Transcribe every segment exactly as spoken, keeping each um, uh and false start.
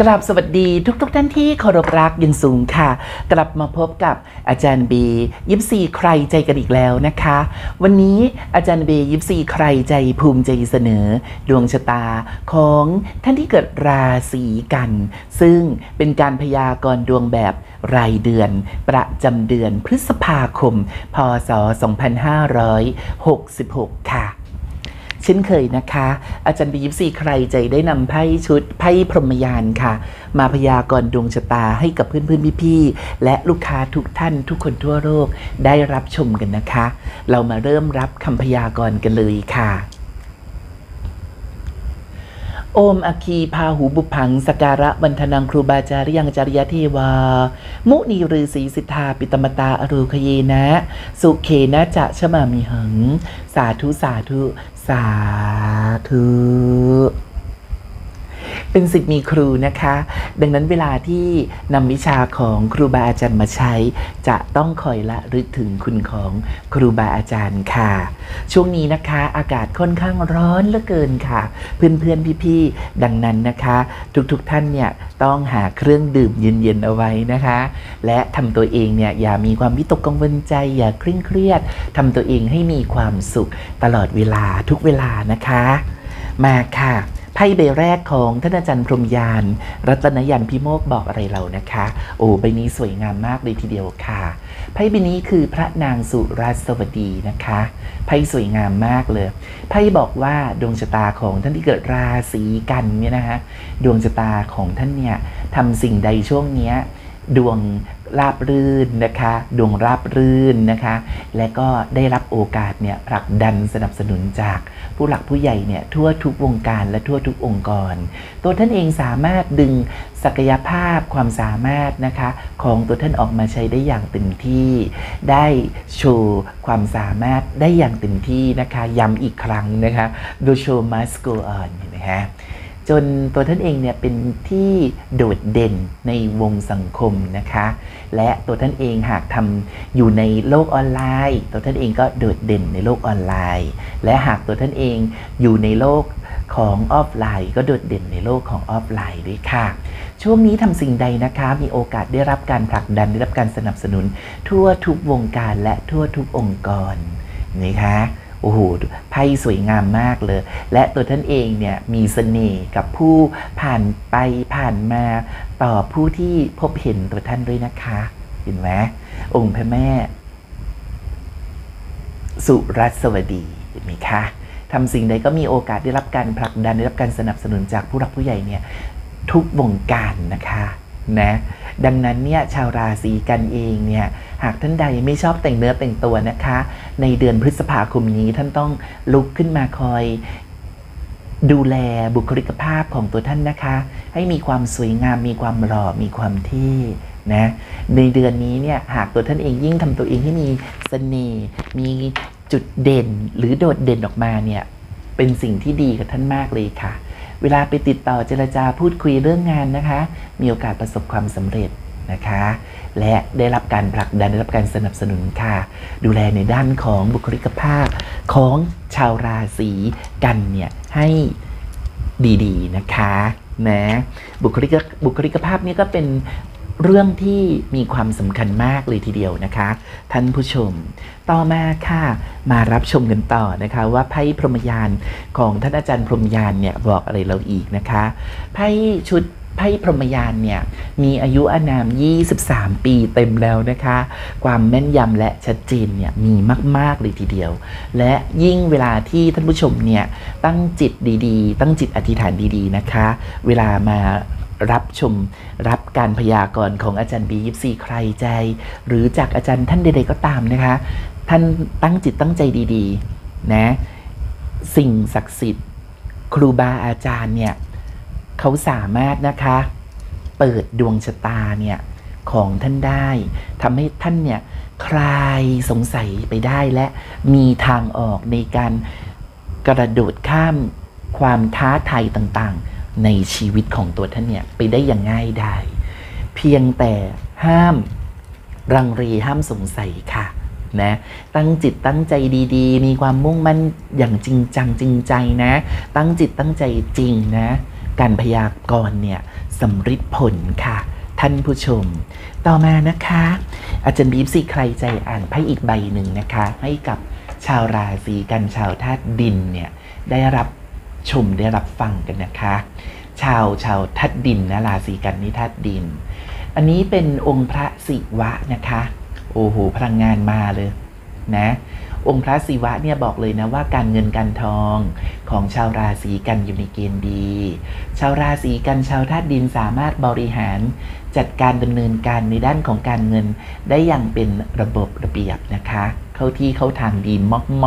กราบสวัสดีทุกๆท่านที่เคารพรักอย่างสูงค่ะกลับมาพบกับอาจารย์เบย์ยิปซีใครใจกันอีกแล้วนะคะวันนี้อาจารย์เบย์ยิปซีใครใจภูมิใจเสนอดวงชะตาของท่านที่เกิดราศีกันซึ่งเป็นการพยากรณ์ดวงแบบรายเดือนประจำเดือนพฤษภาคมพ.ศสองพันห้าร้อยหกสิบหกค่ะเช่นเคยนะคะอาจารย์บียิปซีใครใจได้นำไพ่ชุดไพ่พรหมยานค่ะมาพยากรณ์ดวงชะตาให้กับเพื่อนๆพี่ๆและลูกค้าทุกท่านทุกคนทั่วโลกได้รับชมกันนะคะเรามาเริ่มรับคำพยากรณ์กันเลยค่ะโอมอคีพาหูบุพังสการะบันทนังครูบาจารยังจริยเทวามุนีฤาษีสิทธาปิตมตาอรูคเยนะสุเขนะจะชมามิหังสาธุสาธุสาธุเป็นศิษย์มีครูนะคะดังนั้นเวลาที่นำวิชาของครูบาอาจารย์มาใช้จะต้องคอยละลึกถึงคุณของครูบาอาจารย์ค่ะช่วงนี้นะคะอากาศค่อนข้างร้อนเหลือเกินค่ะเพื่อนๆพี่ๆดังนั้นนะคะทุกๆท่านเนี่ยต้องหาเครื่องดื่มเย็นๆเอาไว้นะคะและทำตัวเองเนี่ยอย่ามีความวิตกกังวลใจอย่าเคร่งเครียดทำตัวเองให้มีความสุขตลอดเวลาทุกเวลานะคะมาค่ะไพ่ใบแรกของท่านอาจารย์พรหมยานรัตนยานพิโมกบอกอะไรเรานะคะโอ้ใบนี้สวยงามมากเลยทีเดียวค่ะไพ่ใบนี้คือพระนางสุราสวดีนะคะไพ่สวยงามมากเลยไพ่บอกว่าดวงชะตาของท่านที่เกิดราศีกันเนี่ยนะคะดวงชะตาของท่านเนี่ยทำสิ่งใดช่วงเนี้ยดวงราบรื่นนะคะดวงราบรื่นนะคะและก็ได้รับโอกาสเนี่ยผลักดันสนับสนุนจากผู้หลักผู้ใหญ่เนี่ยทั่วทุกวงการและทั่วทุกองค์กรตัวท่านเองสามารถดึงศักยภาพความสามารถนะคะของตัวท่านออกมาใช้ได้อย่างเต็มที่ได้โชว์ความสามารถได้อย่างเต็มที่นะคะย้ำอีกครั้งนะคะโดยโชว์ must go on นะคะจนตัวท่านเองเนี่ยเป็นที่โดดเด่นในวงสังคมนะคะและตัวท่านเองหากทำอยู่ในโลกออนไลน์ตัวท่านเองก็โดดเด่นในโลกออนไลน์และหากตัวท่านเองอยู่ในโลกของออฟไลน์ก็โดดเด่นในโลกของออฟไลน์ด้วยค่ะช่วงนี้ทำสิ่งใดนะคะมีโอกาสได้รับการผลักดันได้รับการสนับสนุนทั่วทุกวงการและทั่วทุกองค์กรนะคะโอ้โหไพ่สวยงามมากเลยและตัวท่านเองเนี่ยมีเสน่ห์กับผู้ผ่านไปผ่านมาต่อผู้ที่พบเห็นตัวท่านด้วยนะคะเห็นไหมองค์พระแม่สุรัสวดีเห็นไหมคะทำสิ่งใดก็มีโอกาสได้รับการผลักดันได้รับการสนับสนุนจากผู้หลักผู้ใหญ่เนี่ยทุกวงการนะคะนะดังนั้นเนี่ยชาวราศีกันเองเนี่ยหากท่านใดไม่ชอบแต่งเนื้อแต่งตัวนะคะในเดือนพฤษภาคมนี้ท่านต้องลุกขึ้นมาคอยดูแลบุคลิกภาพของตัวท่านนะคะให้มีความสวยงามมีความหล่อมีความเท่นะในเดือนนี้เนี่ยหากตัวท่านเองยิ่งทำตัวเองให้มีเสน่ห์มีจุดเด่นหรือโดดเด่นออกมาเนี่ยเป็นสิ่งที่ดีกับท่านมากเลยค่ะเวลาไปติดต่อเจรจาพูดคุยเรื่องงานนะคะมีโอกาสประสบความสำเร็จนะคะและได้รับการผลักดันได้รับการสนับสนุนค่ะดูแลในด้านของบุคลิกภาพของชาวราศีกันเนี่ยให้ดีๆนะคะนะบุคลิกบุคลิกภาพนี้ก็เป็นเรื่องที่มีความสำคัญมากเลยทีเดียวนะคะท่านผู้ชมต่อมาค่ะมารับชมกันต่อนะคะว่าไพ่พรหมยานของท่านอาจารย์พรหมยานเนี่ยบอกอะไรเราอีกนะคะไพ่ชุดไพ่พรหมยานเนี่ยมีอายุอานามยี่สิบสามปีเต็มแล้วนะคะความแม่นยำและชัดเจนเนี่ยมีมากๆเลยทีเดียวและยิ่งเวลาที่ท่านผู้ชมเนี่ยตั้งจิตดีๆตั้งจิตอธิษฐานดีๆนะคะเวลามารับชมรับการพยากรณ์ของอาจารย์บียิปซีใครใจหรือจากอาจารย์ท่านใดๆก็ตามนะคะท่านตั้งจิตตั้งใจดีๆนะสิ่งศักดิ์สิทธิ์ครูบาอาจารย์เนี่ยเขาสามารถนะคะเปิดดวงชะตาเนี่ยของท่านได้ทำให้ท่านเนี่ยคลายสงสัยไปได้และมีทางออกในการกระโดดข้ามความท้าทายต่างๆในชีวิตของตัวท่านเนี่ยไปได้อย่างง่ายดายเพียงแต่ห้ามรังเลห้ามสงสัยค่ะนะตั้งจิตตั้งใจดีๆมีความมุ่งมั่นอย่างจริงจังจริงใจนะตั้งจิตตั้งใจจริงนะ การพยากรณ์เนี่ยสำฤทธิ์ผลค่ะท่านผู้ชมต่อมานะคะอาจารย์บีบซีใครใจอ่านไพ่อีกใบหนึ่งนะคะให้กับชาวราศีกันชาวธาตุดินเนี่ยได้รับชมได้รับฟังกันนะคะชาวชาวธาตุดินนะราศีกันนี่ธาตุดินอันนี้เป็นองค์พระศิวะนะคะโอ้โหพลังงานมาเลยนะองค์พระศิวะเนี่ยบอกเลยนะว่าการเงินการทองของชาวราศีกันอยู่ในเกณฑ์ดีชาวราศีกันชาวธาตุดินสามารถบริหารจัดการดำเนินการในด้านของการเงินได้อย่างเป็นระบบระเบียบนะคะเข้าที่เข้าทางดี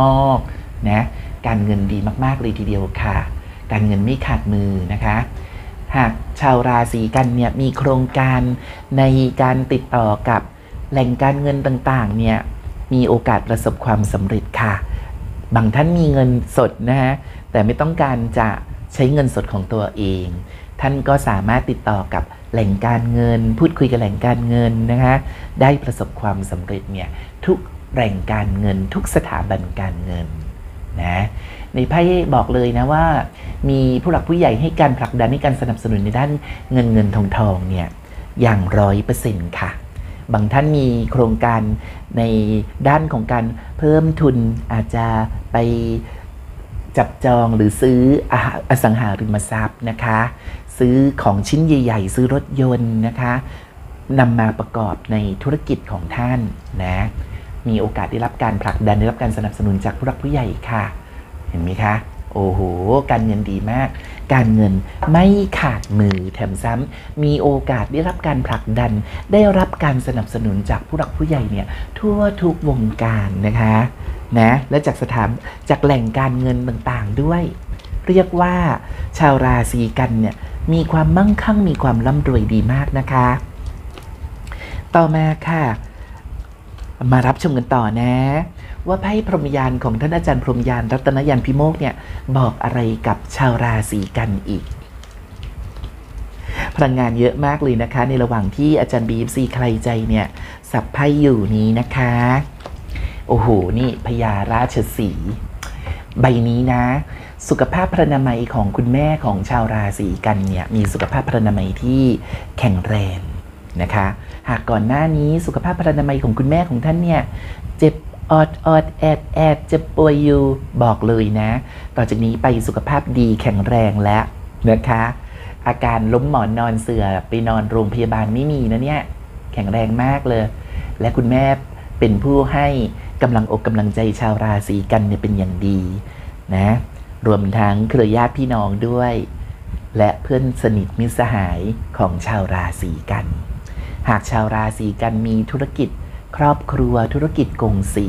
มากๆนะการเงินดีมากๆเลยทีเดียวค่ะการเงินไม่ขาดมือนะคะหากชาวราศีกันเนี่ยมีโครงการในการติดต่อกับแหล่งการเงินต่างๆเนี่ยมีโอกาสประสบความสำเร็จค่ะบางท่านมีเงินสดนะฮะแต่ไม่ต้องการจะใช้เงินสดของตัวเองท่านก็สามารถติดต่อกับแหล่งการเงินพูดคุยกับแหล่งการเงินนะคะได้ประสบความสำเร็จเนี่ยทุกแหล่งการเงินทุกสถาบันการเงินนะในไพ่บอกเลยนะว่ามีผู้หลักผู้ใหญ่ให้การผลักดันให้การสนับสนุนในด้านเงินเงินทองทองเนี่ยอย่างร้อยเปอร์เซ็นต์ค่ะบางท่านมีโครงการในด้านของการเพิ่มทุนอาจจะไปจับจองหรือซื้ออสังหาริมทรัพย์นะคะซื้อของชิ้นใหญ่ๆซื้อรถยนต์นะคะนำมาประกอบในธุรกิจของท่านนะมีโอกาสได้รับการผลักดันได้รับการสนับสนุนจากผู้หลักผู้ใหญ่ค่ะเห็นไหมคะโอ้โหการเงินดีมากการเงินไม่ขาดมือแถมซ้ำมีโอกาสได้รับการผลักดันได้รับการสนับสนุนจากผู้หลักผู้ใหญ่เนี่ยทั่วทุกวงการนะคะนะและจากสถานจากแหล่งการเงินต่างๆด้วยเรียกว่าชาวราศีกันเนี่ยมีความมั่งคั่งมีความร่ำรวยดีมากนะคะต่อมาค่ะมารับชมกันต่อนะว่าไพ่พรหมยานของท่านอาจารย์พรหมยานรัตนยานพิโมกเนี่ยบอกอะไรกับชาวราศีกันอีกพลังงานเยอะมากเลยนะคะในระหว่างที่อาจารย์บีฟซีใครใจเนี่ยสับไพ่อยู่นี้นะคะโอ้โหนี่พญาราชสีใบนี้นะสุขภาพพรรณนามัยของคุณแม่ของชาวราศีกันเนี่ยมีสุขภาพพรรณนามัยที่แข็งแรงนะคะหากก่อนหน้านี้สุขภาพพรรณนามัยของคุณแม่ของท่านเนี่ยเจ็บอดอดแอดแอดจะป่วยอยู่บอกเลยนะต่อจากนี้ไปสุขภาพดีแข็งแรงแล้วนะคะอาการล้มหมอนนอนเสื่อไปนอนโรงพยาบาลไม่มีนะเนี่ยแข็งแรงมากเลยและคุณแม่เป็นผู้ให้กำลังอกกำลังใจชาวราศีกันเนี่ยเป็นอย่างดีนะรวมทั้งเครือญาติพี่น้องด้วยและเพื่อนสนิทมิตรสหายของชาวราศีกันหากชาวราศีกันมีธุรกิจครอบครัวธุรกิจกงสี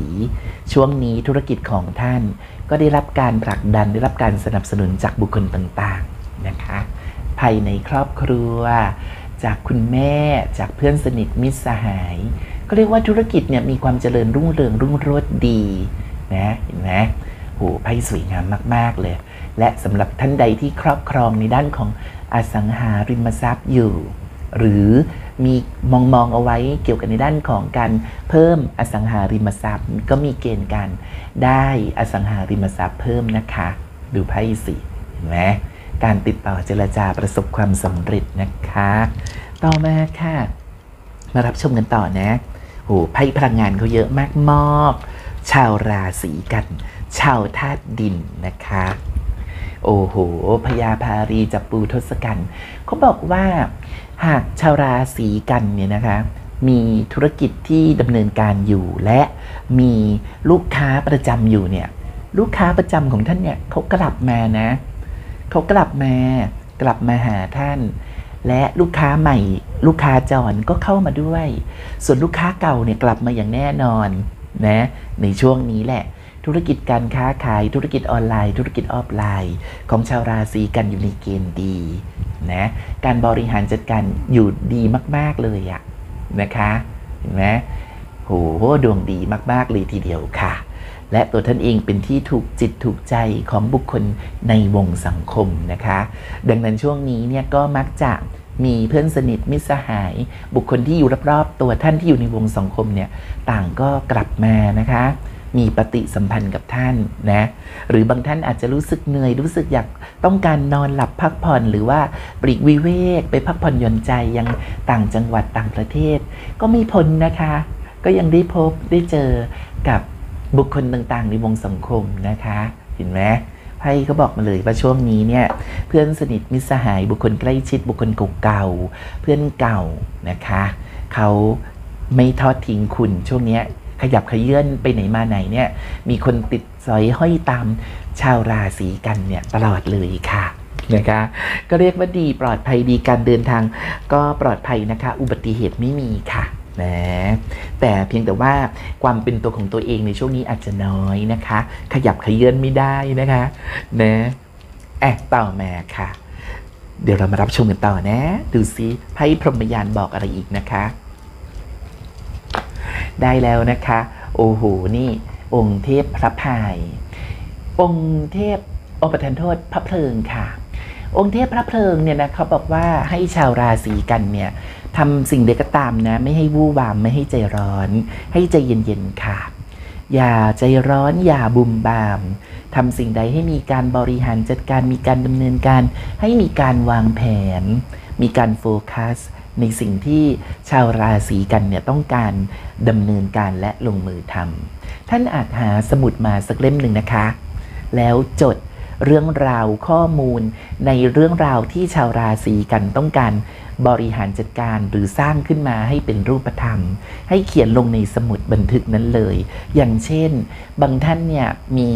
ช่วงนี้ธุรกิจของท่านก็ได้รับการผลักดันได้รับการสนับสนุนจากบุคคลต่างๆนะคะภายในครอบครัวจากคุณแม่จากเพื่อนสนิทมิตรสหายก็เรียกว่าธุรกิจเนี่ยมีความเจริญรุ่งเรืองรุ่งโรจน์ดีนะเห็นไหมโหไพ่สวยงามมากๆเลยและสำหรับท่านใดที่ครอบครองในด้านของอสังหาริมทรัพย์อยู่หรือมีมองมองเอาไว้เกี่ยวกับในด้านของการเพิ่มอสังหาริมทรัพย์ก็มีเกณฑ์การได้อสังหาริมทรัพย์เพิ่มนะคะดูไพ่สิเห็นไหมการติดต่อเจรจาประสบความสำเร็จนะคะต่อมาค่ะมารับชมกันต่อนะโหไพ่พลังงานเขาเยอะมากมากชาวราศีกันชาวธาตุดินนะคะโอ้โหพญาภารีจับปูทศกัณฐ์เขาบอกว่าหากชาวราศีกันเนี่ยนะคะมีธุรกิจที่ดำเนินการอยู่และมีลูกค้าประจำอยู่เนี่ยลูกค้าประจำของท่านเนี่ยเขากลับมานะเขากลับมากลับมาหาท่านและลูกค้าใหม่ลูกค้าจรก็เข้ามาด้วยส่วนลูกค้าเก่าเนี่ยกลับมาอย่างแน่นอนนะในช่วงนี้แหละธุรกิจการค้าขายธุรกิจออนไลน์ธุรกิจออฟไลน์ของชาวราศีกันอยู่ในเกณฑ์ดีนะการบริหารจัดการอยู่ดีมากๆเลยอะนะคะเห็นไหมโหดวงดีมากๆเลยทีเดียวค่ะและตัวท่านเองเป็นที่ถูกจิตถูกใจของบุคคลในวงสังคมนะคะดังนั้นช่วงนี้เนี่ยก็มักจะมีเพื่อนสนิทมิตรสหายบุคคลที่อยู่รอบๆตัวท่านที่อยู่ในวงสังคมเนี่ยต่างก็กลับมานะคะ มีปฏิสัมพันธ์กับท่านนะหรือบางท่านอาจจะรู้สึกเหนื่อยรู้สึกอยากต้องการนอนหลับพักผ่อนหรือว่าปลีกวิเวกไปพักผ่อนหย่อนใจยังต่างจังหวัดต่างประเทศก็ไม่พ้นนะคะก็ยังได้พบได้เจอกับบุคคลต่างๆในวงสังคมนะคะเห็นไหมไพ่เขาบอกมาเลยว่าช่วงนี้เนี่ยเพื่อนสนิทมิตรสหายบุคคลใกล้ชิดบุคคลเก่าๆเพื่อนเก่านะคะเขาไม่ทอดทิ้งคุณช่วงนี้ขยับขยื่นไปไหนมาไหนเนี่ยมีคนติดสอยห้อยตามชาวราศีกันเนี่ยตลอดเลยค่ะนะคะก็เรียกว่าดีปลอดภัยดีการเดินทางก็ปลอดภัยนะคะอุบัติเหตุไม่มีค่ะนะแต่เพียงแต่ว่าความเป็นตัวของตัวเองในช่วงนี้อาจจะน้อยนะคะขยับขยื่นไม่ได้นะคะนะแอบต่อมาค่ะเดี๋ยวเรามารับชมกันต่อนะดูซิไพ่พรหมยานบอกอะไรอีกนะคะได้แล้วนะคะโอ้โหนี่องค์เทพพระพายองค์เทพอประทานโทษพระเพลิงค่ะองค์เทพพระเพลิงเนี่ยนะเขาบอกว่าให้ชาวราศีกันเนี่ยทำสิ่งใดก็ตามนะไม่ให้วู่วามไม่ให้ใจร้อนให้ใจเย็นๆค่ะอย่าใจร้อนอย่าบุ่มบามทำสิ่งใดให้มีการบริหารจัดการมีการดำเนินการให้มีการวางแผนมีการโฟกัสในสิ่งที่ชาวราศีกันเนี่ยต้องการดำเนินการและลงมือทำท่านอาจหาสมุดมาสักเล่มหนึ่งนะคะแล้วจดเรื่องราวข้อมูลในเรื่องราวที่ชาวราศีกันต้องการบริหารจัดการหรือสร้างขึ้นมาให้เป็นรูปธรรมให้เขียนลงในสมุดบันทึกนั้นเลยอย่างเช่นบางท่านเนี่ยมี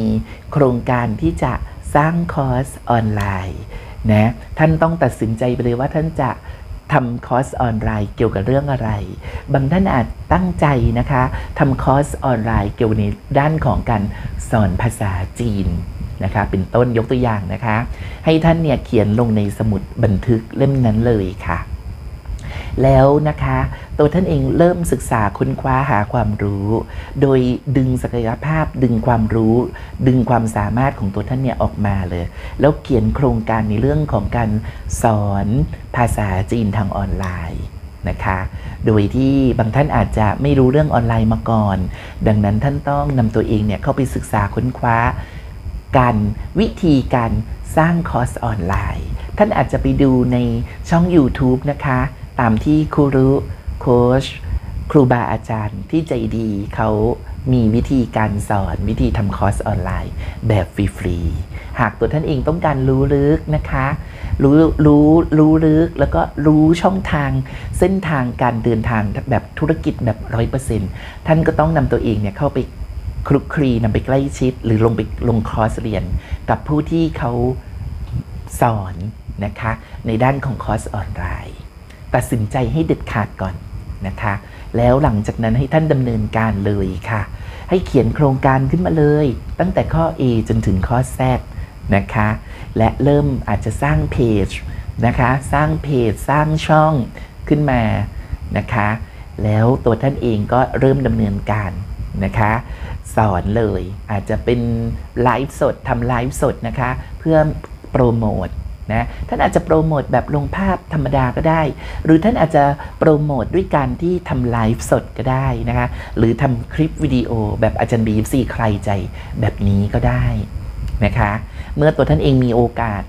โครงการที่จะสร้างคอร์สออนไลน์นะท่านต้องตัดสินใจไปเลยว่าท่านจะทำคอร์สออนไลน์เกี่ยวกับเรื่องอะไรบางท่านอาจตั้งใจนะคะทำคอร์สออนไลน์เกี่ยวในด้านของการสอนภาษาจีนนะคะเป็นต้นยกตัวอย่างนะคะให้ท่านเนี่ยเขียนลงในสมุดบันทึกเล่มนั้นเลยค่ะแล้วนะคะตัวท่านเองเริ่มศึกษาค้นคว้าหาความรู้โดยดึงศักยภาพดึงความรู้ดึงความสามารถของตัวท่านเนี่ยออกมาเลยแล้วเขียนโครงการในเรื่องของการสอนภาษาจีนทางออนไลน์นะคะโดยที่บางท่านอาจจะไม่รู้เรื่องออนไลน์มาก่อนดังนั้นท่านต้องนำตัวเองเนี่ยเข้าไปศึกษาค้นคว้าการวิธีการสร้างคอร์สออนไลน์ท่านอาจจะไปดูในช่อง YouTube นะคะตามที่ครูรู้โค้ชครูบาอาจารย์ที่ใจดีเขามีวิธีการสอนวิธีทำคอร์สออนไลน์แบบฟรีๆหากตัวท่านเองต้องการรู้ลึกนะคะรู้รู้รู้ลึกแล้วก็รู้ช่องทางเส้นทางการเดินทางแบบธุรกิจแบบ ร้อยเปอร์เซ็นต์ ท่านก็ต้องนำตัวเองเนี่ยเข้าไปคลุกคลีนำไปใกล้ชิดหรือลงไปลงคอร์สเรียนกับผู้ที่เขาสอนนะคะในด้านของคอร์สออนไลน์ตัดสินใจให้เด็ดขาดก่อนนะคะแล้วหลังจากนั้นให้ท่านดำเนินการเลยค่ะให้เขียนโครงการขึ้นมาเลยตั้งแต่ข้อ A จนถึงข้อ Z นะคะและเริ่มอาจจะสร้างเพจนะคะสร้างเพจสร้างช่องขึ้นมานะคะแล้วตัวท่านเองก็เริ่มดำเนินการนะคะสอนเลยอาจจะเป็นไลฟ์สดทำไลฟ์สดนะคะเพื่อโปรโมทนะท่านอาจจะโปรโมทแบบลงภาพธรรมดาก็ได้หรือท่านอาจจะโปรโมทด้วยการที่ทำไลฟ์สดก็ได้นะคะหรือทำคลิปวิดีโอแบบอาจารย์บีฟซีใครใจแบบนี้ก็ได้นะคะเมื่อตัวท่านเองมีโอกาส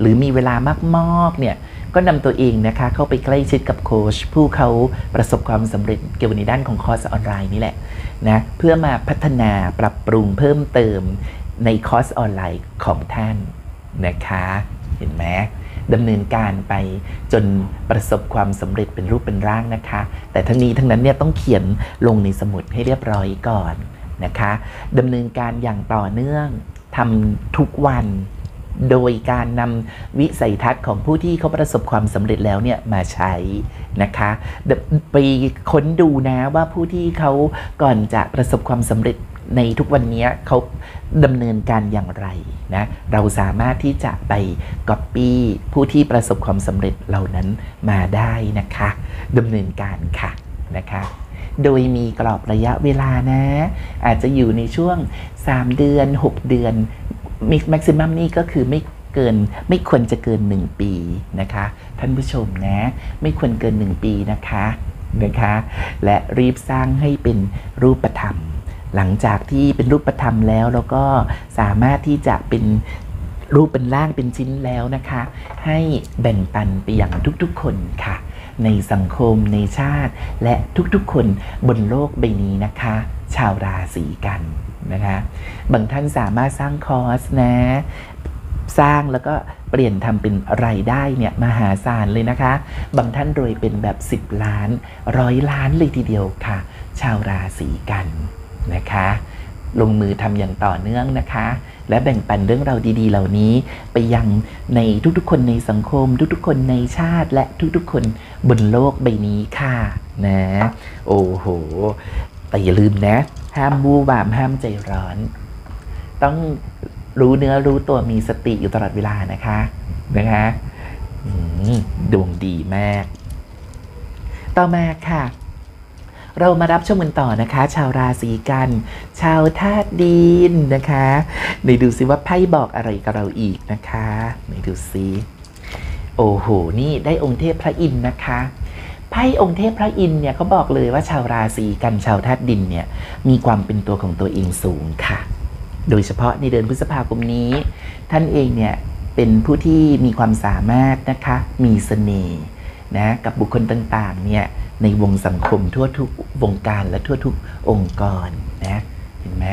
หรือมีเวลามากๆเนี่ยก็นำตัวเองนะคะเข้าไปใกล้ชิดกับโค้ชผู้เขาประสบความสำเร็จเกี่ยวในด้านของคอร์สออนไลน์นี่แหละนะเพื่อมาพัฒนาปรับปรุงเพิ่มเติมในคอร์สออนไลน์ของท่านนะคะเห็นไหมดำเนินการไปจนประสบความสำเร็จเป็นรูปเป็นร่างนะคะแต่ทั้งนี้ทั้งนั้นเนี่ยต้องเขียนลงในสมุดให้เรียบร้อยก่อนนะคะดำเนินการอย่างต่อเนื่องทำทุกวันโดยการนำวิสัยทัศน์ของผู้ที่เขาประสบความสำเร็จแล้วเนี่ยมาใช้นะคะไปค้นดูนะว่าผู้ที่เขาก่อนจะประสบความสำเร็จในทุกวันนี้เขาดำเนินการอย่างไรนะเราสามารถที่จะไปก๊อปปี้ผู้ที่ประสบความสำเร็จเหล่านั้นมาได้นะคะดำเนินการค่ะนะคะโดยมีกรอบระยะเวลานะอาจจะอยู่ในช่วงสามเดือนหกเดือนแม็กซิมัมนี่ก็คือไม่เกินไม่ควรจะเกินหนึ่งปีนะคะท่านผู้ชมนะไม่ควรเกินหนึ่งปีนะคะนะคะและรีบสร้างให้เป็นรูปธรรม หลังจากที่เป็นรูปธรรมแล้วแล้วก็สามารถที่จะเป็นรูปเป็นร่างเป็นชิ้นแล้วนะคะให้แบ่งปันไปอย่างทุกๆคนค่ะในสังคมในชาติและทุกๆคนบนโลกใบนี้นะคะชาวราศีกันนะคะบางท่านสามารถสร้างคอร์สนะสร้างแล้วก็เปลี่ยนทำเป็นรายได้เนี่ยมหาศาลเลยนะคะบางท่านรวยเป็นแบบสิบล้านร้อยล้านเลยทีเดียวค่ะชาวราศีกันนะคะลงมือทำอย่างต่อเนื่องนะคะและแบ่งปันเรื่องราวดีๆเหล่านี้ไปยังในทุกๆคนในสังคมทุกๆคนในชาติและทุกๆคนบนโลกใบนี้ค่ะนะโอ้โหแต่อย่าลืมนะห้ามบูบามห้ามใจร้อนต้องรู้เนื้อรู้ตัวมีสติอยู่ตลอดเวลานะคะนะคะดวงดีมากต่อมาค่ะเรามารับชมกันต่อนะคะชาวราศีกันชาวธาตุดินนะคะไหนดูซิว่าไพ่บอกอะไรกับเราอีกนะคะไหนดูซิโอ้โหนี่ได้องค์เทพพระอินทร์นะคะไพ่องค์เทพพระอินทร์เนี่ยเขาบอกเลยว่าชาวราศีกันชาวธาตุดินเนี่ยมีความเป็นตัวของตัวเองสูงค่ะโดยเฉพาะในเดือนพฤษภาคมนี้ท่านเองเนี่ยเป็นผู้ที่มีความสามารถนะคะมีเสน่ห์นะกับบุคคลต่างๆเนี่ยในวงสังคมทั่วทุกวงการและทั่วทุกองค์กรนะเห็นไหม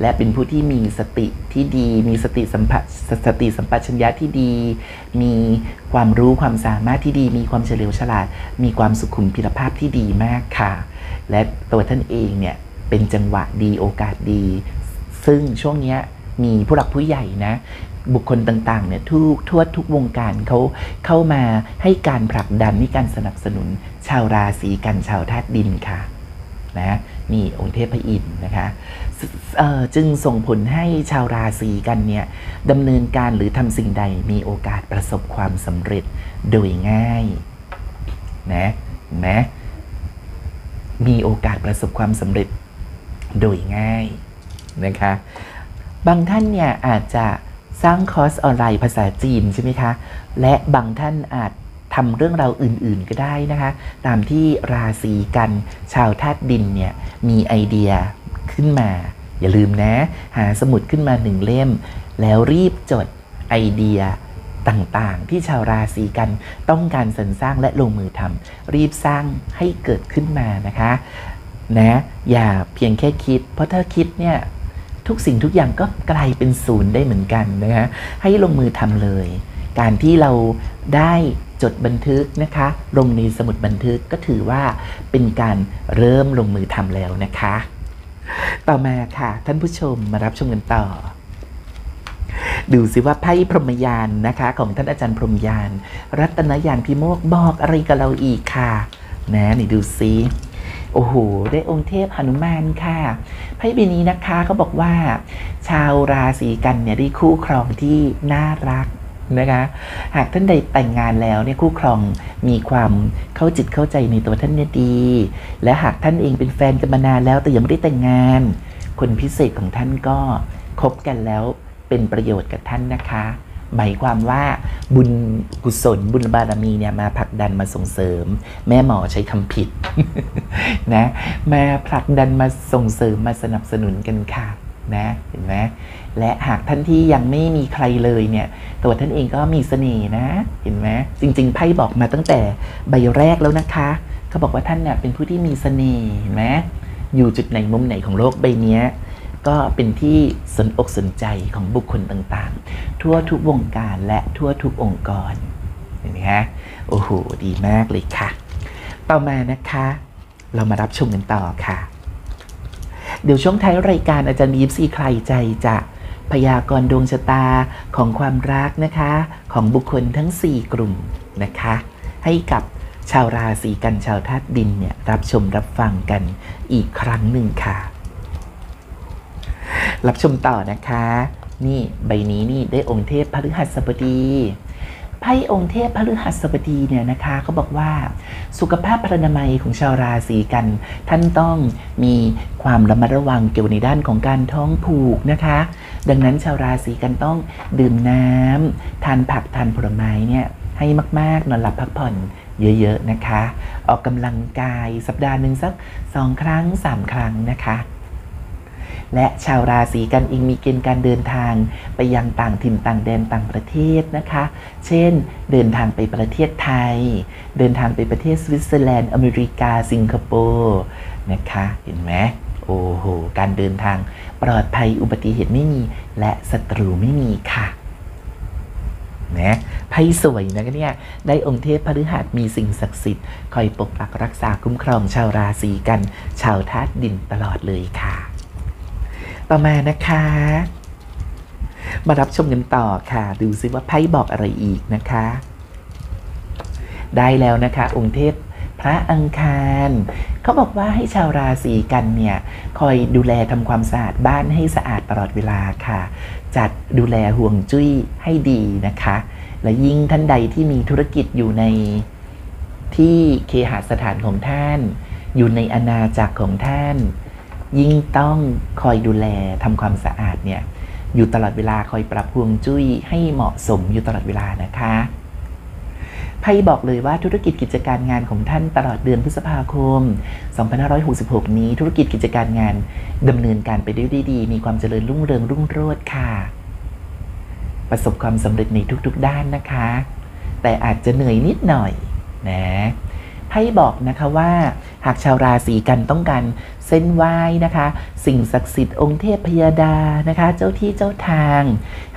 และเป็นผู้ที่มีสติที่ดีมีสติสัมปสติสัมปชัญญะที่ดีมีความรู้ความสามารถที่ดีมีความเฉลียวฉลาดมีความสุขุมพิรภาพที่ดีมากค่ะและตัวท่านเองเนี่ยเป็นจังหวะดีโอกาสดีซึ่งช่วงนี้มีผู้หลักผู้ใหญ่นะบุคคลต่างๆเนี่ยทุกทั่วทุกวงการเขาเข้ามาให้การผลักดันให้การสนับสนุนชาวราศีกันชาวธาตุดินค่ะนะนี่องค์เทพพระอินทร์นะคะจึงส่งผลให้ชาวราศีกันเนี่ยดำเนินการหรือทำสิ่งใดมีโอกาสประสบความสำเร็จโดยง่ายนะนะมีโอกาสประสบความสำเร็จโดยง่ายนะคะบางท่านเนี่ยอาจจะสร้างคอร์สออนไลน์ภาษาจีนใช่ไหมคะและบางท่านอาจทำเรื่องราวอื่นๆก็ได้นะคะตามที่ราศีกันชาวธาตุดินเนี่ยมีไอเดียขึ้นมาอย่าลืมนะหาสมุดขึ้นมาหนึ่งเล่มแล้วรีบจดไอเดียต่างๆที่ชาวราศีกันต้องการสรรสร้างและลงมือทำรีบสร้างให้เกิดขึ้นมานะคะนะอย่าเพียงแค่คิดเพราะถ้าคิดเนี่ยทุกสิ่งทุกอย่างก็กลายเป็นศูนย์ได้เหมือนกันนะคะให้ลงมือทำเลยการที่เราได้จดบันทึกนะคะลงในสมุดบันทึกก็ถือว่าเป็นการเริ่มลงมือทำแล้วนะคะต่อมาค่ะท่านผู้ชมมารับชมกันต่อดูสิว่าไพ่พรหมยานนะคะของท่านอาจารย์พรหมยานรัตนยานพิโมกบอกอะไรกับเราอีกค่ะนะนี่ดูสิโอ้โหได้องค์เทพหนุมานค่ะไพ่ใบนี้นะคะเขาบอกว่าชาวราศีกันเนี่ยได้คู่ครองที่น่ารักนะคะหากท่านใดแต่งงานแล้วเนี่ยคู่ครองมีความเข้าจิตเข้าใจในตัวท่านเนี่ยดีและหากท่านเองเป็นแฟนกันมานานแล้วแต่ยังไม่ได้แต่งงานคนพิเศษของท่านก็คบกันแล้วเป็นประโยชน์กับท่านนะคะหมายความว่าบุญกุศลบุญบารมีเนี่ยมาผลักดันมาส่งเสริมแม่หมอใช้คำผิดนะมาผลักดันมาส่งเสริมมาสนับสนุนกันค่ะนะเห็นไหมและหากท่านที่ยังไม่มีใครเลยเนี่ยตัวท่านเองก็มีเสน่ห์นะเห็นไหมจริงๆไพ่บอกมาตั้งแต่ใบแรกแล้วนะคะเขาบอกว่าท่านเนี่ยเป็นผู้ที่มีเสน่ห์เห็นไหมอยู่จุดไหนมุมไหนของโลกใบนี้ก็เป็นที่สนอกสนใจของบุคคลต่างๆทั่วทุกวงการและทั่วทุกองค์กรเห็นไหมคะโอ้โหดีมากเลยค่ะต่อมานะคะเรามารับชมกันต่อค่ะเดี๋ยวช่วงท้ายรายการอาจารย์มียิปซีใครใจจะพยากรณ์ดวงชะตาของความรักนะคะของบุคคลทั้งสี่กลุ่มนะคะให้กับชาวราศีกันชาวธาตุดินเนี่ยรับชมรับฟังกันอีกครั้งหนึ่งค่ะรับชมต่อนะคะนี่ใบนี้นี่ได้องค์เทพพฤหัสบดีไพ่องค์เทพพฤหัสบดีเนี่ยนะคะเขาบอกว่าสุขภาพพลานามัยของชาวราศีกันท่านต้องมีความระมัดระวังเกี่ยวในด้านของการท้องผูกนะคะดังนั้นชาวราศีกันต้องดื่มน้ำทานผักทานผลไม้เนี่ยให้มากๆนอนหลับพักผ่อนเยอะๆนะคะออกกำลังกายสัปดาห์หนึ่งสักสองครั้งสามครั้งนะคะ และชาวราศีกันเองมีเกณฑ์การเดินทางไปยังต่างถิ่นต่างแดนต่างประเทศนะคะเช่นเดินทางไปประเทศไทยเดินทางไปประเทศสวิตเซอร์แลนด์อเมริกาสิงคโปร์นะคะเห็นไหมโอ้โหการเดินทางปลอดภัยอุบัติเหตุไม่มีและศัตรูไม่มีค่ะนะไพ่สวยนะเนี่ยได้องค์เทพพฤหัสมีสิ่งศักดิ์สิทธิ์คอยปกปักรักษาคุ้มครองชาวราศีกันชาวธาตุดินตลอดเลยค่ะต่อมานะคะมารับชมกันต่อค่ะดูซิว่าไพ่บอกอะไรอีกนะคะได้แล้วนะคะองค์เทพพระอังคารเขาบอกว่าให้ชาวราศีกันเนี่ยคอยดูแลทำความสะอาดบ้านให้สะอาดตลอดเวลาค่ะจัดดูแลห่วงจุ้ยให้ดีนะคะและยิ่งท่านใดที่มีธุรกิจอยู่ในที่เคหสถานของท่านอยู่ในอาณาจักรของท่านยิ่งต้องคอยดูแลทำความสะอาดเนี่ยอยู่ตลอดเวลาคอยปรับห่วงจุ้ยให้เหมาะสมอยู่ตลอดเวลานะคะไพ่บอกเลยว่าธุรกิจกิจการงานของท่านตลอดเดือนพฤษภาคมสองพันห้าร้อยหกสิบหกนี้ธุรกิจกิจการงานดำเนินการไปได้ดีมีความเจริญรุ่งเรืองรุ่งโรจน์ค่ะประสบความสำเร็จในทุกๆด้านนะคะแต่อาจจะเหนื่อยนิดหน่อยนะไพ่บอกนะคะว่าหากชาวราศีกันต้องการเส้นไหว้นะคะสิ่งศักดิ์สิทธิ์องค์เทพพยาดานะคะเจ้าที่เจ้าทาง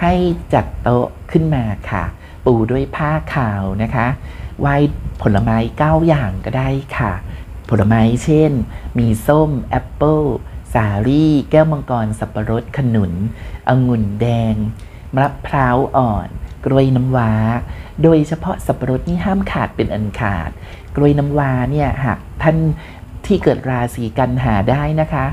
ให้จัดโต๊ะขึ้นมาค่ะปูด้วยผ้าขาวนะคะไหว้ผลไม้เก้าอย่างก็ได้ค่ะผลไม้เช่นมีส้มแอปเปิ้ลสาลี่แก้วมังกรสับปะรดขนุนองุ่นแดงมะพร้าวอ่อนกล้วยน้ำว้าโดยเฉพาะสับปะรดนี่ห้ามขาดเป็นอันขาดกล้วยน้ำว้าเนี่ยหากท่านที่เกิดราศีกันหาได้นะคะ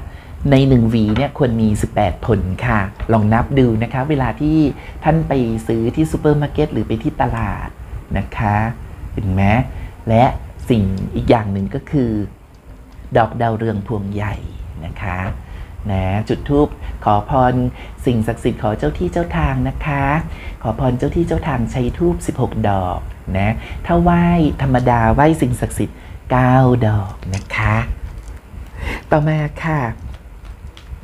ในหนึ่งหวีเนี่ยควรมีสิบแปดผลค่ะลองนับดูนะคะเวลาที่ท่านไปซื้อที่ซูเปอร์มาร์เก็ตหรือไปที่ตลาดนะคะเห็นไหมและสิ่งอีกอย่างหนึ่งก็คือดอกดาวเรืองพวงใหญ่นะคะนะจุดธูปขอพรสิ่งศักดิ์สิทธิ์ขอเจ้าที่เจ้าทางนะคะขอพรเจ้าที่เจ้าทางใช้ธูปสิบหกดอกนะถ้าไหว้ธรรมดาไหว้สิ่งศักดิ์สิทธิ์เก้าดอกนะคะต่อมาค่ะ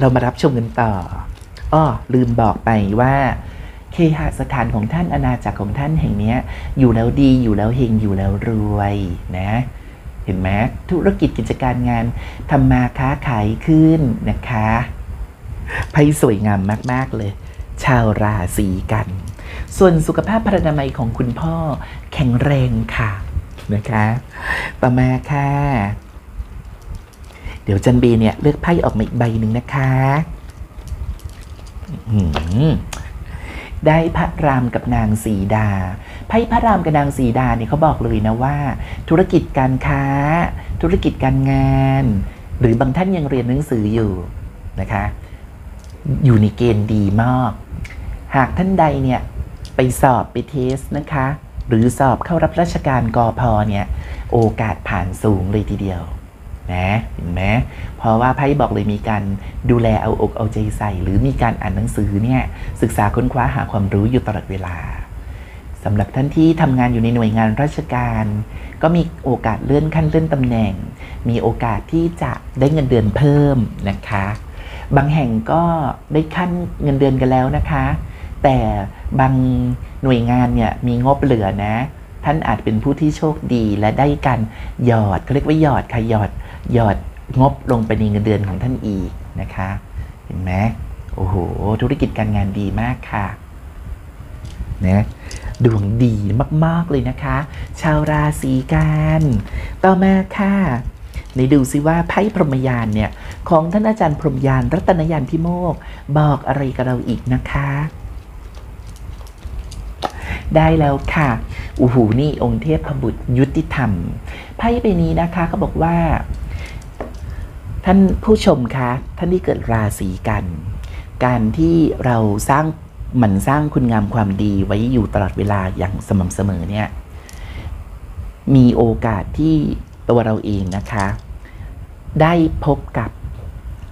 เรามารับชมกันต่ออ้อลืมบอกไปว่าเคหสถานของท่านอาณาจักรของท่านแห่งนี้อยู่แล้วดีอยู่แล้วเฮงอยู่แล้วรวยนะเห็นไหมธุรกิจกิจการงานทำมาค้าขายขึ้นนะคะไพ่สวยงามมากๆเลยชาวราศีกันส่วนสุขภาพพรรณนามัยของคุณพ่อแข็งแรงค่ะนะคะต่อมาค่ะเดี๋ยวจันบีเนี่ยเลือกไพ่ออกมาอีกใบหนึ่งนะคะได้พระรามกับนางสีดาไพ่พระรามกับนางสีดาเนี่ยเขาบอกเลยนะว่าธุรกิจการค้าธุรกิจการงานหรือบางท่านยังเรียนหนังสืออยู่นะคะอยู่ในเกณฑ์ดีมากหากท่านใดเนี่ยไปสอบไปเทสนะคะหรือสอบเข้ารับราชการกพ.เนี่ยโอกาสผ่านสูงเลยทีเดียวนะเห็นไหมเพราะว่าไพ่บอกเลยมีการดูแลเอาอกเอาใจใส่หรือมีการอ่านหนังสือเนี่ยศึกษาค้นคว้าหาความรู้อยู่ตลอดเวลาสำหรับท่านที่ทำงานอยู่ในหน่วยงานราชการก็มีโอกาสเลื่อนขั้นเลื่อนตำแหน่งมีโอกาสที่จะได้เงินเดือนเพิ่มนะคะบางแห่งก็ได้ขั้นเงินเดือนกันแล้วนะคะแต่บางหน่วยงานเนี่ยมีงบเหลือนะท่านอาจเป็นผู้ที่โชคดีและได้การหยอดเขาเรียกว่าหยอดค่ะหยอดหยอดงบลงไปในเงินเดือนของท่านอีกนะคะเห็นไหมโอ้โหธุรกิจการงานดีมากค่ะนะดวงดีมากๆเลยนะคะชาวราศีกันต่อมาค่ะในดูซิว่าไพ่พรหมยานเนี่ยของท่านอาจารย์พรหมยานรัตนยานพิโมกบอกอะไรกับเราอีกนะคะได้แล้วค่ะอูหูนี่องค์เทพบุตรยุติธรรมไพ่ใบนี้นะคะเขาบอกว่าท่านผู้ชมคะท่านที่เกิดราศีกันการที่เราสร้างหมั่นสร้างคุณงามความดีไว้อยู่ตลอดเวลาอย่างสม่ำเสมอเนี่ยมีโอกาสที่ตัวเราเองนะคะได้พบกับ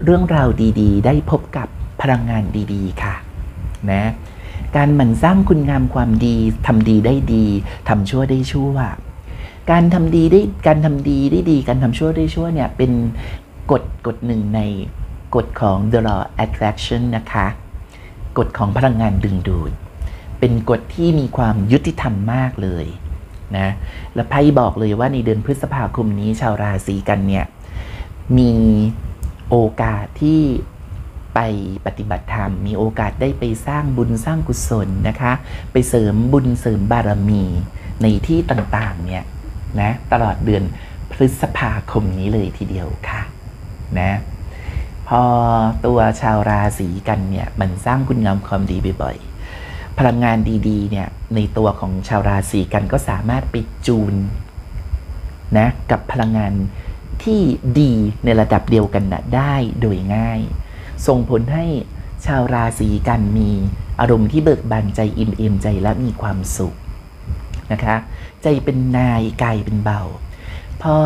เรื่องราวดีๆได้พบกับพลังงานดีๆค่ะนะการหมั่นสร้างคุณงามความดีทำดีได้ดีทำชั่วได้ชั่วการทำดีได้การทำดีได้ดีการทำชั่วได้ชั่วเนี่ยเป็นกฎกฎหนึ่งใน กฎของ the law of attraction นะคะกฎของพลังงานดึงดูดเป็นกฎที่มีความยุติธรรมมากเลยนะและไพ่บอกเลยว่าในเดือนพฤษภาคมนี้ชาวราศีกันเนี่ยมีโอกาสที่ไปปฏิบัติธรรมมีโอกาสได้ไปสร้างบุญสร้างกุศลนะคะไปเสริมบุญเสริมบารมีในที่ต่างๆเนี่ยนะตลอดเดือนพฤษภาคมนี้เลยทีเดียวค่ะนะพอตัวชาวราศีกันเนี่ยมันสร้างคุณงามความดีบ่อยๆพลังงานดีๆเนี่ยในตัวของชาวราศีกันก็สามารถไปจูนนะกับพลังงานที่ดีในระดับเดียวกันนะได้โดยง่ายส่งผลให้ชาวราศีกันมีอารมณ์ที่เบิกบานใจอิ่มเอมใจและมีความสุขนะคะใจเป็นนายกายเป็นเบาพอ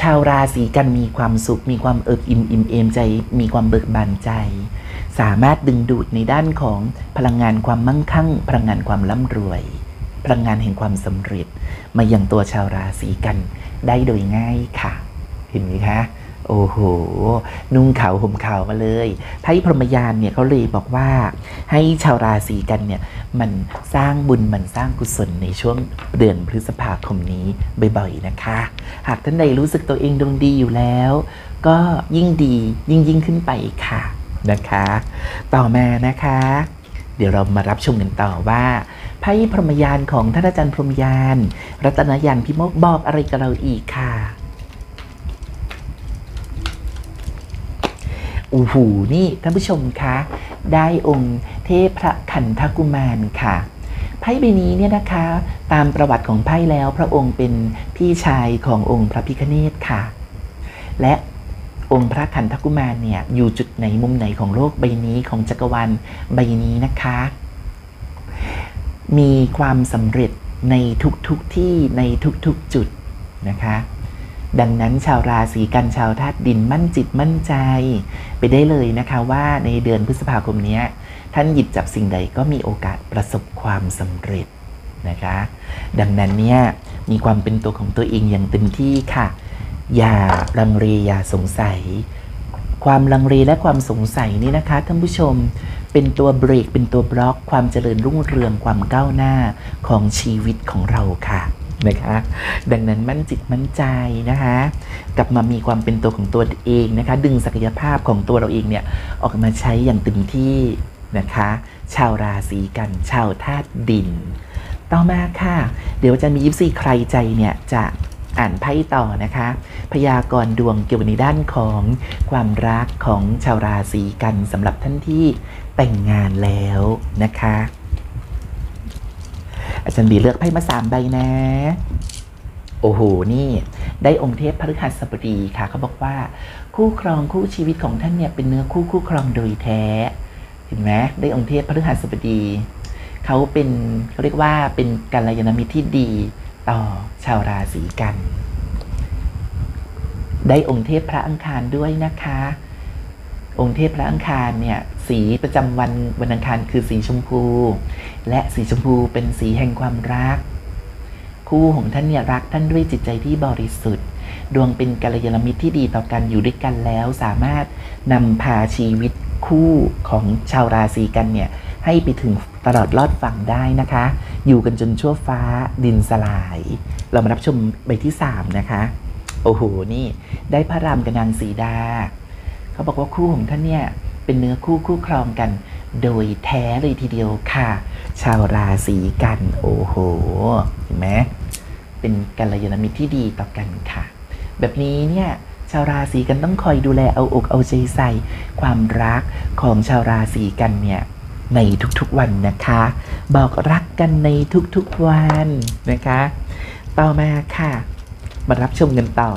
ชาวราศีกันมีความสุขมีความเอิบอิ่มอิ่มเอมใจมีความเบิกบานใจสามารถดึงดูดในด้านของพลังงานความมั่งคั่งพลังงานความร่ำรวยพลังงานแห่งความสำเร็จมาอย่างตัวชาวราศีกันได้โดยง่ายค่ะเห็นไหมคะโอ้โหนุ่งขาวห่มขาวมาเลยไพ่พรหมยานเนี่ยเขาเลยบอกว่าให้ชาวราศีกันเนี่ยมันสร้างบุญมันสร้างกุศลในช่วงเดือนพฤษภาคมนี้บ่อยๆนะคะหากท่านใดรู้สึกตัวเองดวงดีอยู่แล้วก็ยิ่งดียิ่งยิ่งขึ้นไปค่ะนะคะต่อมานะคะเดี๋ยวเรามารับชมกันต่อว่าไพ่พรหมยานของท่านอาจารย์พรหมยานรัตนยานพิโมกข์บอกอะไรกับเราอีกค่ะโอ้โหนี่ท่านผู้ชมคะได้องค์เทพพระขันธกุมารค่ะไพ่ใบนี้เนี่ยนะคะตามประวัติของไพ่แล้วพระองค์เป็นพี่ชายขององค์พระพิฆเนศค่ะและองค์พระขันธกุมารเนี่ยอยู่จุดไหนมุมไหนของโลกใบนี้ของจักรวาลใบนี้นะคะมีความสำเร็จในทุกๆ ท, ที่ในทุกๆจุดนะคะดังนั้นชาวราศีกันชาวธาตุดินมั่นจิตมั่นใจไปได้เลยนะคะว่าในเดือนพฤษภาคมนี้ท่านหยิบจับสิ่งใดก็มีโอกาสประสบความสำเร็จนะคะดังนั้นเนี่ยมีความเป็นตัวของตัวเองอย่างเต็มที่ค่ะอย่าลังเลอย่าสงสัยความลังเลและความสงสัยนี่นะคะท่านผู้ชมเป็นตัวเบรกเป็นตัวบล็อกความเจริญรุ่งเรืองความก้าวหน้าของชีวิตของเราค่ะนะคะดังนั้นมั่นจิตมั่นใจนะคะกลับมามีความเป็นตัวของตัวเองนะคะดึงศักยภาพของตัวเราเองเนี่ยออกมาใช้อย่างเต็มที่นะคะชาวราศีกันชาวธาตุดินต่อมาค่ะเดี๋ยวจะมียิปซีใครใจเนี่ยจะอ่านไพ่ต่อนะคะพยากรณ์ดวงเกี่ยวกับในด้านของความรักของชาวราศีกันสำหรับท่านที่แต่งงานแล้วนะคะอาจารย์บีเลือกไพ่มาสามใบนะโอ้โหนี่ได้องค์เทพพฤหัสบดีค่ะเขาบอกว่าคู่ครองคู่ชีวิตของท่านเนี่ยเป็นเนื้อคู่คู่ครองโดยแท้เห็นไหมได้องค์เทพพฤหัสบดีเขาเป็นเขาเรียกว่าเป็นกัลยาณมิตรที่ดีต่อชาวราศีกันได้องค์เทพพระอังคารด้วยนะคะองค์เทพพระอังคารเนี่ยสีประจำวันวันอังคารคือสีชมพูและสีชมพูเป็นสีแห่งความรักคู่ของท่านเนี่ยรักท่านด้วยจิตใจที่บริสุทธิ์ดวงเป็นกัลยาณมิตรที่ดีต่อกันอยู่ด้วยกันแล้วสามารถนำพาชีวิตคู่ของชาวราศีกันเนี่ยให้ไปถึงตลอดรอดฝั่งได้นะคะอยู่กันจนชั่วฟ้าดินสลายเรามารับชมใบที่สามนะคะโอ้โหนี่ได้พระรามกับนางสีดาเขาบอกว่าคู่ของท่านเนี่ยเป็นเนื้อคู่คู่ครองกันโดยแท้เลยทีเดียวค่ะชาวราศีกันโอ้โหเห็นไหมเป็นกัลยาณมิตรที่ดีต่อกันค่ะแบบนี้เนี่ยชาวราศีกันต้องคอยดูแลเอาอกเอาใจใส่ความรักของชาวราศีกันเนี่ยในทุกๆวันนะคะบอกรักกันในทุกๆวันนะคะต่อมาค่ะมารับชมกันต่อ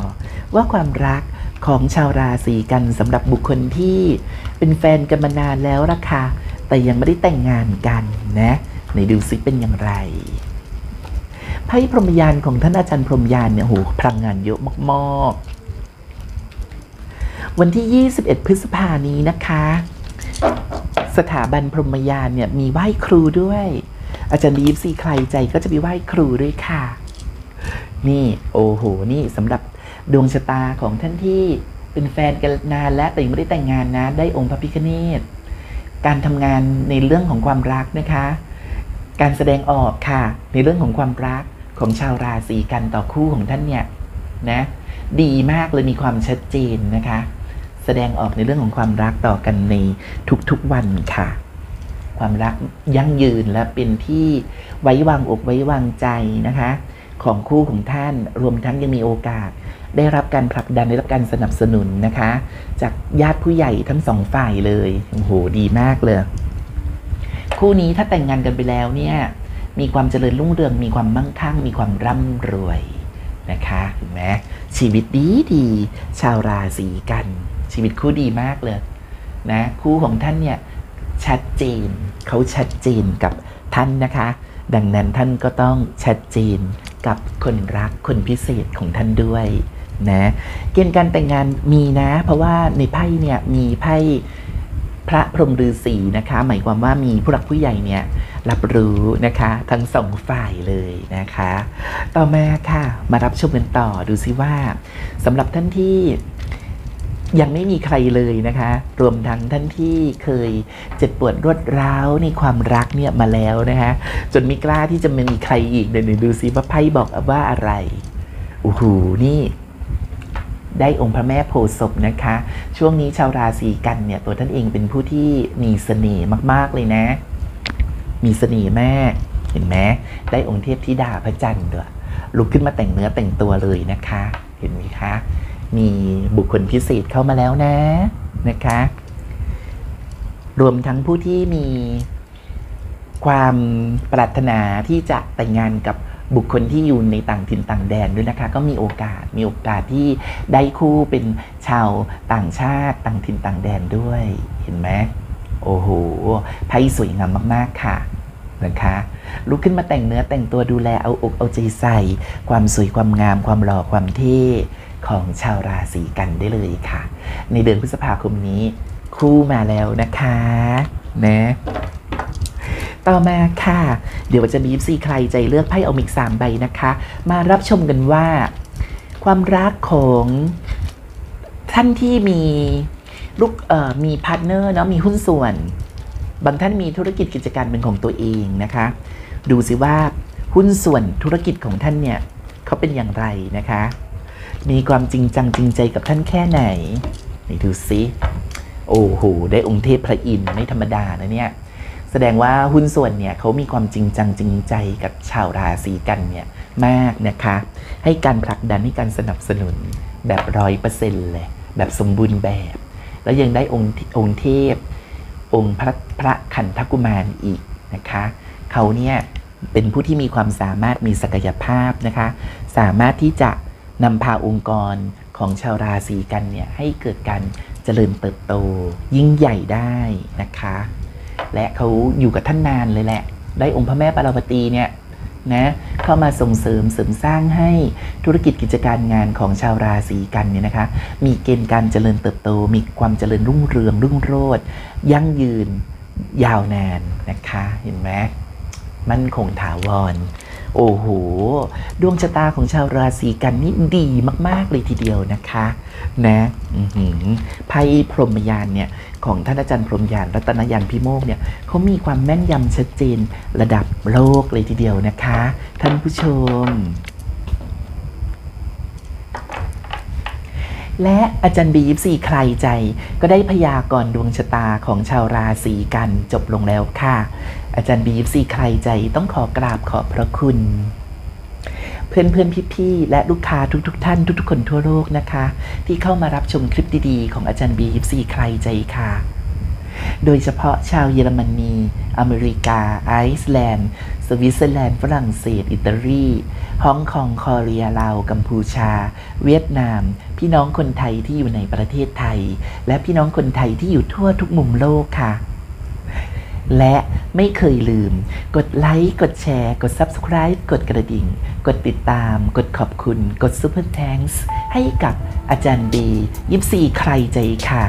ว่าความรักของชาวราศีกันสำหรับบุคคลที่เป็นแฟนกันมานานแล้วล่ะค่ะแต่ยังไม่ได้แต่งงานกันนะไหนดูซิเป็นอย่างไรไพ่พรหมยานของท่านอาจารย์พรหมยานเนี่ยโหพลังงานเยอะมากๆวันที่ยี่สิบเอ็ดพฤษภาคมนี้นะคะสถาบันพรหมยานเนี่ยมีไหว้ครูด้วยอาจารย์บีฟซีใครใจก็จะมีไหว้ครูด้วยค่ะนี่โอ้โหนี่สำหรับดวงชะตาของท่านที่ เป็นแฟนกันนานแล้วแต่ยังไม่ได้แต่งงานนะได้องค์พระพิฆเนศการทำงานในเรื่องของความรักนะคะการแสดงออกค่ะในเรื่องของความรักของชาวราศีกันต่อคู่ของท่านเนี่ยนะดีมากเลยมีความชัดเจนนะคะแสดงออกในเรื่องของความรักต่อกันในทุกๆวันค่ะความรักยั่งยืนและเป็นที่ไว้วางอกไว้วางใจนะคะของคู่ของท่านรวมทั้งยังมีโอกาสได้รับการผลักดันได้รับการสนับสนุนนะคะจากญาติผู้ใหญ่ทั้งสองฝ่ายเลยโอ้โหดีมากเลยคู่นี้ถ้าแต่งงานกันไปแล้วเนี่ยมีความเจริญรุ่งเรืองมีความมั่งคั่งมีความร่ำรวยนะคะเห็นไหมชีวิตดีดีชาวราศีกันชีวิตคู่ดีมากเลยนะคู่ของท่านเนี่ยชัดเจนเขาชัดเจนกับท่านนะคะดังนั้นท่านก็ต้องชัดเจนกับคนรักคนพิเศษของท่านด้วยนะเกณฑ์การแต่งงานมีนะเพราะว่าในไพ่เนี่ยมีไพ่พระพรหมฤาษีนะคะหมายความว่ามีผู้หลักผู้ใหญ่เนี่ยรับรู้นะคะทั้งสองฝ่ายเลยนะคะต่อมาค่ะมารับชมกันต่อดูซิว่าสำหรับท่านที่ยังไม่มีใครเลยนะคะรวมทั้งท่านที่เคยเจ็บปวดรวดร้าวในความรักเนี่ยมาแล้วนะคะจนไม่กล้าที่จะมีใครอีกเดี๋ยวดูซิว่าไพ่บอกว่าอะไรโอ้โหนี่ได้องค์พระแม่โพธิ์ศพนะคะช่วงนี้ชาวราศีกันเนี่ยตัวท่านเองเป็นผู้ที่มีเสน่ห์มากๆเลยนะมีเสน่ห์มากเห็นไหมได้องค์เทพธิดาพระจันทร์ด้วยลุกขึ้นมาแต่งเนื้อแต่งตัวเลยนะคะเห็นไหมคะมีบุคคลพิเศษเข้ามาแล้วนะนะคะรวมทั้งผู้ที่มีความปรารถนาที่จะแต่งงานกับบุคคลที่อยู่ในต่างถิ่นต่างแดนด้วยนะคะก็มีโอกาสมีโอกาสที่ได้คู่เป็นชาวต่างชาติต่างถิ่นต่างแดนด้วยเห็นไหมโอ้โหไพ่สวยงามมากๆค่ะนะคะลุกขึ้นมาแต่งเนื้อแต่งตัวดูแลเอาอกเอาใจใส่ความสวยความงามความหล่อความเท่ของชาวราศีกันได้เลยค่ะในเดือนพฤษภาคมนี้คู่มาแล้วนะคะนะต่อมาค่ะเดี๋ยวจะมีซีใครใจเลือกไพ่เอามิกสามใบนะคะมารับชมกันว่าความรักของท่านที่มีลูกเอ่อมีพาร์ทเนอร์เนาะมีหุ้นส่วนบางท่านมีธุรกิจกิจการเป็นของตัวเองนะคะดูสิว่าหุ้นส่วนธุรกิจของท่านเนี่ยเขาเป็นอย่างไรนะคะมีความจริงจังจริงใจกับท่านแค่ไหนนี่ดูสิโอ้โหได้องค์เทพพระอินทร์ไม่ธรรมดานะเนี่ยแสดงว่าหุ้นส่วนเนี่ยเขามีความจริงจังจริงใจกับชาวราศีกันเนี่ยมากนะคะให้การผลักดันให้การสนับสนุนแบบร้อยเปอร์เซ็นต์เลยแบบสมบูรณ์แบบแล้วยังได้องค์องค์เทพองค์พระพระขันธกุมารอีกนะคะเขาเนี่ยเป็นผู้ที่มีความสามารถมีศักยภาพนะคะสามารถที่จะนำพาองค์กรของชาวราศีกันเนี่ยให้เกิดการเจริญเติบโตยิ่งใหญ่ได้นะคะและเขาอยู่กับท่านนานเลยแหละได้องค์พระแม่ปารวตีเนี่ยนะเข้ามาส่งเสริมเสริมสร้างให้ธุรกิจกิจการงานของชาวราศีกันเนี่ยนะคะมีเกณฑ์การเจริญเติบโตมีความเจริญรุ่งเรืองรุ่งโรจน์ยั่งยืนยาวนานนะคะเห็นไหมมั่นคงถาวรโอ้โหดวงชะตาของชาวราศีกันนี่ดีมากๆเลยทีเดียวนะคะนะไพ่พรหมยานเนี่ยของท่านอาจารย์พรหมยานรัตนยานพิโมกเนี่ยเขามีความแม่นยำชัดเจนระดับโลกเลยทีเดียวนะคะท่านผู้ชมและอาจารย์บียิปซีใครใจก็ได้พยากรณ์ดวงชะตาของชาวราศีกันจบลงแล้วค่ะอาจารย์บียิปซีใครใจต้องขอกราบขอบพระคุณเพื่อนเพื่อนพี่ๆและลูกค้าทุกๆท่านทุกๆคนทั่วโลกนะคะที่เข้ามารับชมคลิปดีๆของอาจารย์บียิปซีใครใจค่ะโดยเฉพาะชาวเยอรมนีอเมริกาไอซ์แลนด์สวิตเซอร์แลนด์ฝรั่งเศสอิตาลีฮ่องกงคอเรียลาวกัมพูชาเวียดนามพี่น้องคนไทยที่อยู่ในประเทศไทยและพี่น้องคนไทยที่อยู่ทั่วทุกมุมโลกค่ะและไม่เคยลืมกดไลค์กดแชร์กด ซับสไครบ์ กดกระดิ่งกดติดตามกดขอบคุณกด ซุปเปอร์ แธงค์ส ให้กับอาจารย์บียิปซีใครใจค่ะ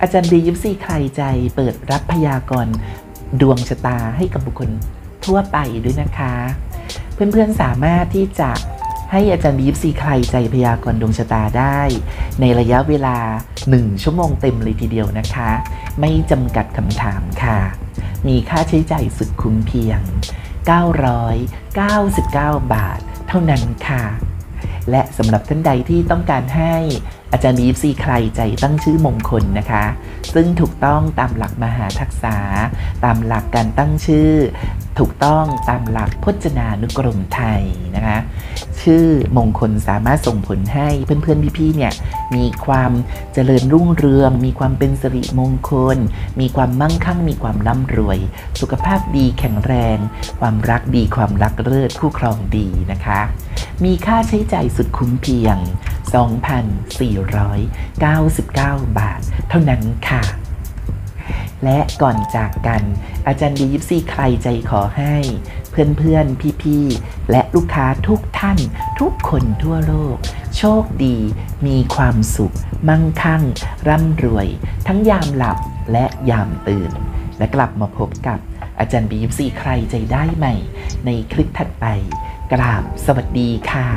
อาจารย์บียิปซีใครใจเปิดรับพยากรณ์ดวงชะตาให้กับบุคคลทั่วไปด้วยนะคะเพื่อนๆสามารถที่จะ ให้อาจารย์บียิปซีใครใจพยากรณ์ดวงชะตาได้ในระยะเวลาหนึ่งชั่วโมงเต็มเลยทีเดียวนะคะไม่จำกัดคำถามค่ะมีค่าใช้ใจ่ายสุดคุ้มเพียงเก้าร้อยเก้าสิบเก้าบาทเท่านั้นค่ะและสำหรับท่านใดที่ต้องการให้อาจารย์บียิปซีใครใจตั้งชื่อมงคลนะคะซึ่งถูกต้องตามหลักมหาทักษะตามหลักการตั้งชื่อถูกต้องตามหลักพจนานุกรมไทยนะคะชื่อมงคลสามารถส่งผลให้เพื่อนๆพี่ๆเนี่ยมีความเจริญรุ่งเรืองมีความเป็นสิริมงคลมีความมั่งคั่งมีความร่ำรวยสุขภาพดีแข็งแรงความรักดีความรักเลิศคู่ครองดีนะคะมีค่าใช้ใจ่ายสุดคุ้มเพียง สองพันสี่ร้อยเก้าสิบเก้า บาทเท่านั้นค่ะและก่อนจากกันอาจารย์บียิปซีใครใจขอให้เพื่อนๆพี่ๆและลูกค้าทุกท่านทุกคนทั่วโลกโชคดีมีความสุขมั่งคั่งร่ำรวยทั้งยามหลับและยามตื่นและกลับมาพบกับอาจารย์บียิปซีใครใจได้ใหม่ในคลิปถัดไปกราบสวัสดีค่ะ